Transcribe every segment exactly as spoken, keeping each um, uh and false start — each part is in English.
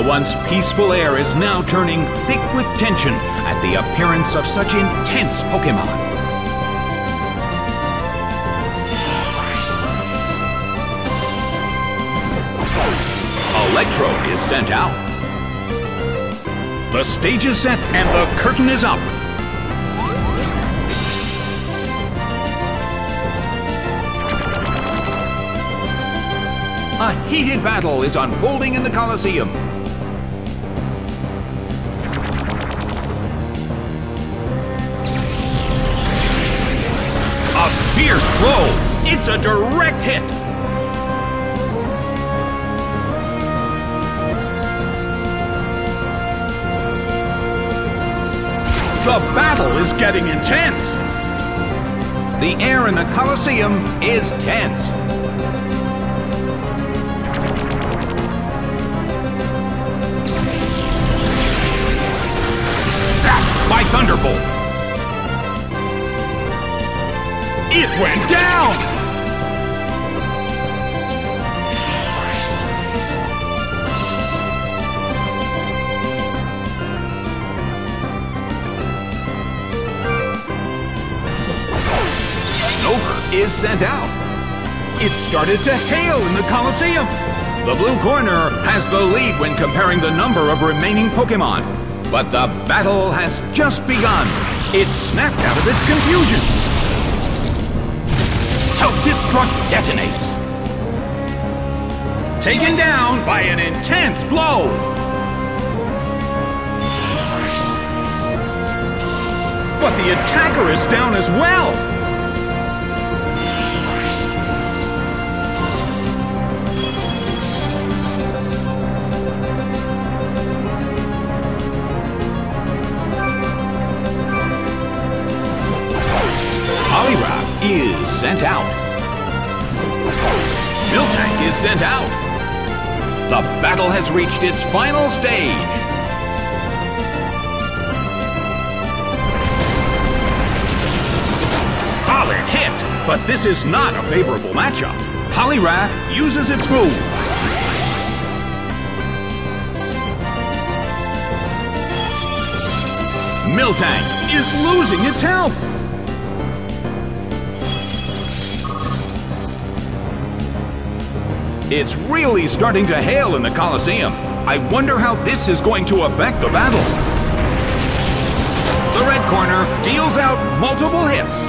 The once peaceful air is now turning thick with tension at the appearance of such intense Pokémon. Electrode is sent out. The stage is set and the curtain is up. A heated battle is unfolding in the Colosseum. A fierce blow! It's a direct hit! The battle is getting intense! The air in the Colosseum is tense. Sacked by Thunderbolt! It went down! Is sent out. It started to hail in the Colosseum. The blue corner has the lead when comparing the number of remaining Pokémon. But the battle has just begun. It's snapped out of its confusion. Self-Destruct detonates. Taken down by an intense blow. But the attacker is down as well. Poliwrath is sent out. Miltank is sent out. The battle has reached its final stage. Solid hit, but this is not a favorable matchup. Poliwrath uses its move. Miltank is losing its health. It's really starting to hail in the Colosseum. I wonder how this is going to affect the battle. The red corner deals out multiple hits.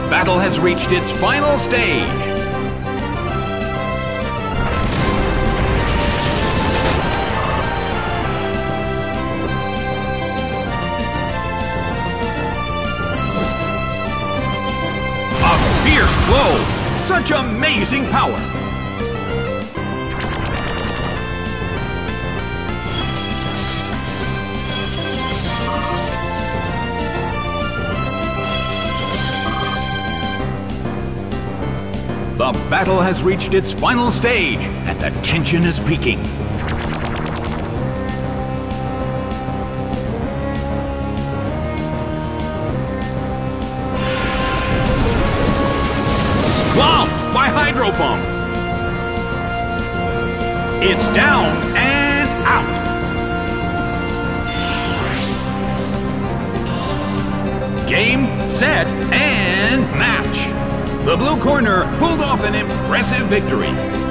The battle has reached its final stage. Whoa! Such amazing power! The battle has reached its final stage, and the tension is peaking. Bumped by Hydro Pump. It's down and out. Game, set, and match. The blue corner pulled off an impressive victory.